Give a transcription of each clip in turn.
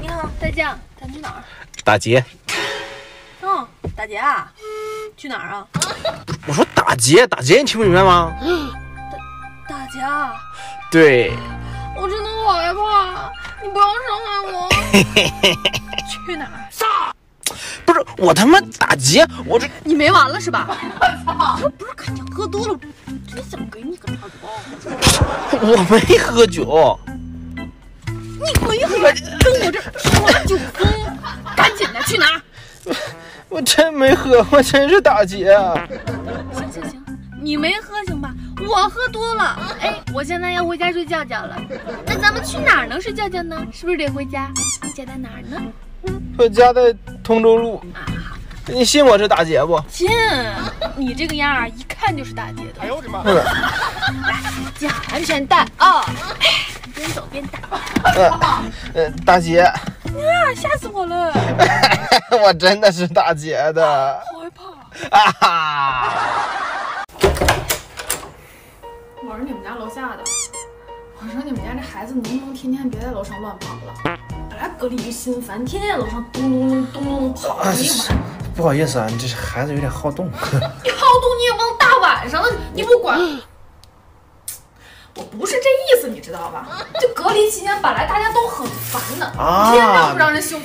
你好，再见。咱去哪儿？打劫。哦，打劫啊？去哪儿啊？我说打劫，打劫，你听不明白吗？打劫啊？对。我真的好害怕，你不要伤害我。去哪儿？上。 不是我他妈打劫，我这你没完了是吧？我操！不是看你喝多了，真想给你个大包。我没喝酒。你鬼喝！跟我这耍酒疯！赶紧的，去哪儿？我真没喝，我真是打劫。行行行，你没喝行吧？我喝多了。哎，我现在要回家睡觉觉了。那咱们去哪儿能睡觉觉呢？是不是得回家？你家在哪儿呢？ 我家在通州路，你信我是打劫不？信，你这个样儿一看就是打劫的。哎呦我的妈！来，系好安全带啊！边走边打。打劫！呀，吓死我了！我真的是打劫的。好害怕。啊哈！我是你们家楼下的，我说你们家这孩子能不能天天别在楼上乱跑了？ 本来隔离于心烦，天天在楼上咚咚咚咚咚跑一晚。不好意思啊，你这孩子有点好动。你好动你也忘大晚上了，你不管。我不是这意思，你知道吧？就隔离期间本来大家都很烦的，你天让不让人休？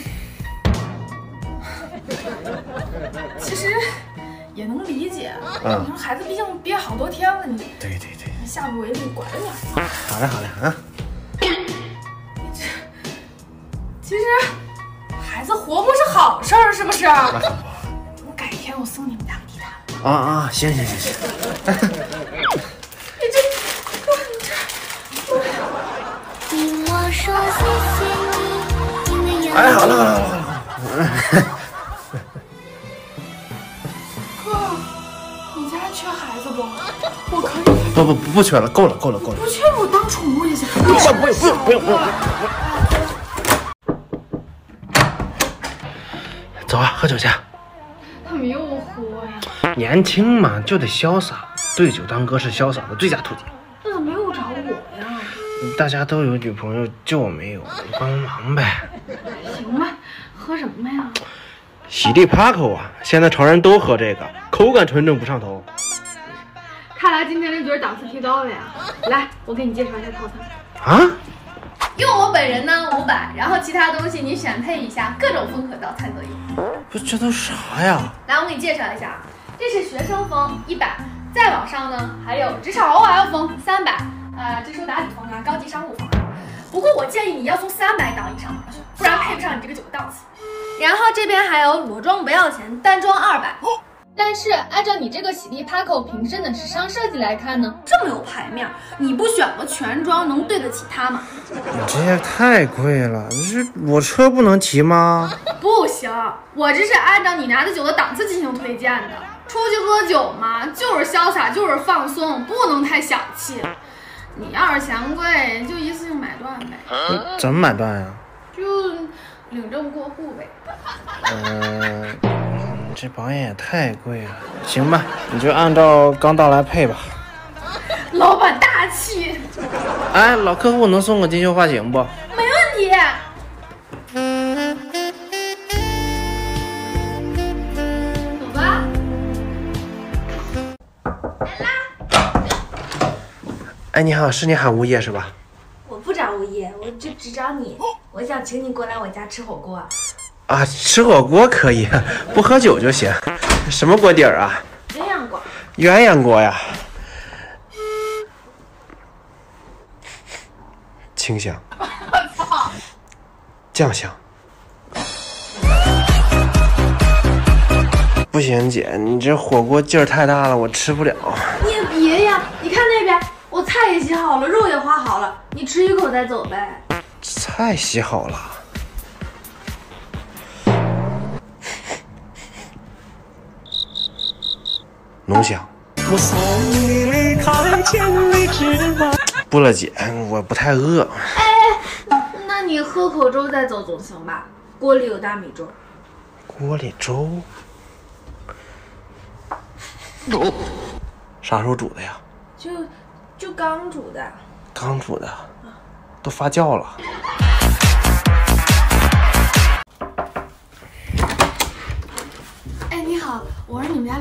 其实也能理解，你说孩子毕竟憋好多天了，你对对对，你下不为例，管管。好嘞好嘞啊。 其实，孩子活泼是好事儿，是不是？我改天我送你们家个地毯。啊啊，行行行行。你这，哎，好了好了好了好了。哥，你家缺孩子不？我可以。不缺了，够了够了够了。不缺我当宠物也行。不用不用不用不用不用。 走啊，喝酒去！他们又喝呀！年轻嘛，就得潇洒。对酒当歌是潇洒的最佳途径。那怎么又找我呀？大家都有女朋友，就我没有，你帮忙呗。行吧，喝什么呀？喜力帕口啊，现在潮人都喝这个，口感纯正不上头。看来今天这局档次提高了呀！来，我给你介绍一下套餐。啊？ 用我本人呢500，然后其他东西你选配一下，各种风格套餐都有。不，这都啥呀？来，我给你介绍一下啊，这是学生风100，再往上呢还有职场 OL 风300，这是打理风啊，高级商务风。不过我建议你要从300档以上上去，不然配不上你这个酒档次。然后这边还有裸妆不要钱，单装200。哦 但是按照你这个喜力Paco瓶身的时尚设计来看呢，这么有牌面，你不选个全装能对得起它吗？你这也太贵了，这我车不能骑吗？不行，我这是按照你拿的酒的档次进行推荐的。出去喝酒嘛，就是潇洒，就是放松，不能太小气。你要是嫌贵，就一次性买断呗。怎么买断呀？就领证过户呗。这保险也太贵了，行吧，你就按照刚到来配吧。老板大气。哎，老客户能送个金秀发型不？没问题。走吧。来啦。哎，你好，是你喊物业是吧？我不找物业，我就只找你。我想请你过来我家吃火锅。 啊，吃火锅可以，不喝酒就行。什么锅底儿啊？鸳鸯锅。鸳鸯锅呀，清香，酱香。不行，姐，你这火锅劲儿太大了，我吃不了。你也别呀，你看那边，我菜也洗好了，肉也划好了，你吃一口再走呗。菜洗好了。 浓香，不了姐，我不太饿。哎，那你喝口粥再走总行吧？锅里有大米粥。锅里粥？啥时候煮的呀？就刚煮的。刚煮的，都发酵了。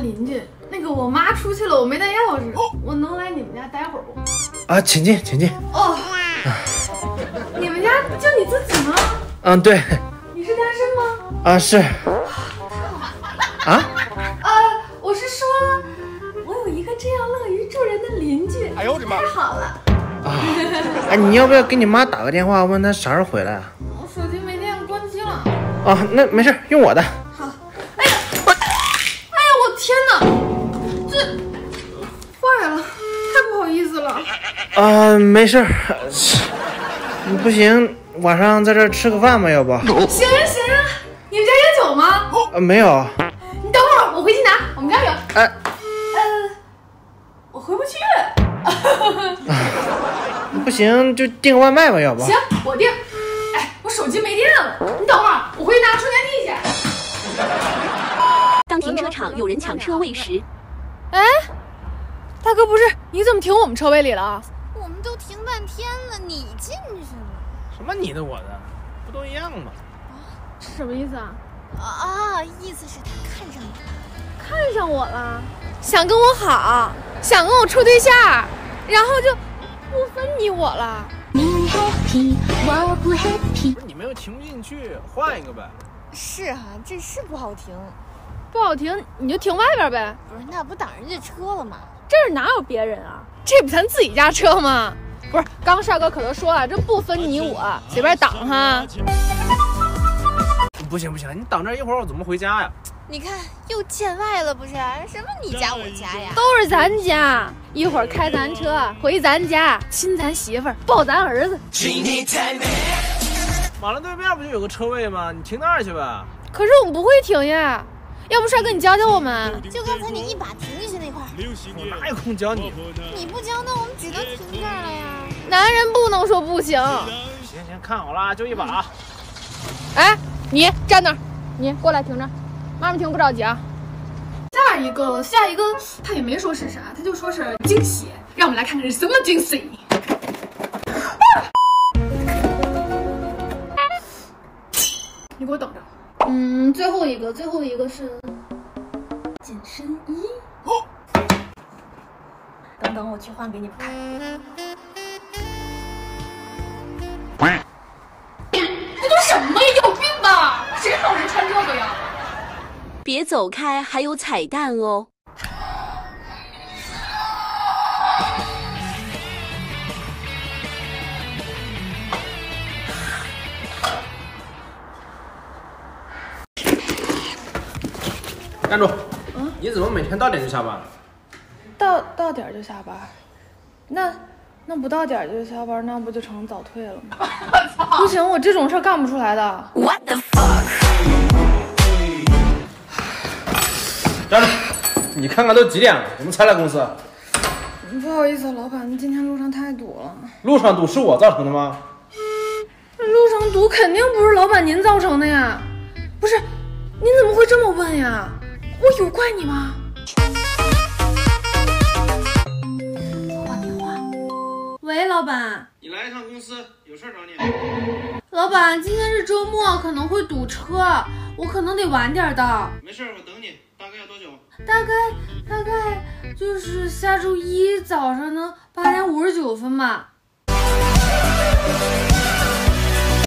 邻居，那个我妈出去了，我没带钥匙，我能来你们家待会儿不？啊，请进，请进。哦，你们家就你自己吗？嗯，对。你是单身吗？啊，是。啊？我是说，我有一个这样乐于助人的邻居，哎呦我的妈，太好了。啊，哎，你要不要给你妈打个电话，问她啥时候回来啊？我手机没电，关机了。啊，那没事，用我的。 啊，没事儿，不行，晚上在这儿吃个饭吧，要不？行啊行啊，你们家有酒吗？啊，没有。你等会儿，我回去拿，我们家有。哎，我回不去。不行，就订个外卖吧，要不？行，我订。哎，我手机没电了，你等会儿，我回去拿充电器去。当停车场有人抢车位时，哎，大哥，不是，你怎么停我们车位里了？ 我们都停半天了，你进去了？什么你的我的，不都一样吗？啊，是什么意思啊？啊，意思是他看上你，看上我了，想跟我好，想跟我处对象，然后就不分你我了。你 happy， 我不 happy。不是你们又停不进去，换一个呗。是哈、啊，这是不好停，不好停你就停外边呗。不是，那不挡人家车了吗？这儿哪有别人啊？ 这不咱自己家车吗？不是，刚帅哥可都说了，这不分你我，随便挡哈。不行不行，你挡这一会儿我怎么回家呀？你看又见外了不是？什么你家我家呀？都是咱家，一会儿开咱车回咱家，亲咱媳妇儿，抱咱儿子。马路对面不就有个车位吗？你停那儿去呗。可是我们不会停呀。 要不帅哥，你教教我们？就刚才你一把停下去那块儿，我哪有空教你？你不教，那我们只能停这儿了呀。男人不能说不行。行行，看好了，就一把。哎，你站那儿，你过来停着，慢慢停，不着急啊。下一个，下一个，他也没说是啥，他就说是惊喜，让我们来看看是什么惊喜。你给我等着。 嗯，最后一个，最后一个是紧身衣。哦、等等，我去换给你们看。这都什么呀？有病吧？谁老是穿这个呀？别走开，还有彩蛋哦。站住！嗯，你怎么每天到点就下班？到点就下班，那不到点就下班，那不就成早退了吗？不行，我这种事干不出来的。What the fuck！ 站住！你看看都几点了，我们才来公司。不好意思，老板，今天路上太堵了。路上堵是我造成的吗？路上堵肯定不是老板您造成的呀！不是，您怎么会这么问呀？ 我有怪你吗？换电话。喂，老板。你来一趟公司，有事找你。老板，今天是周末，可能会堵车，我可能得晚点到。没事，我等你。大概要多久？大概就是下周一早上8:59吧。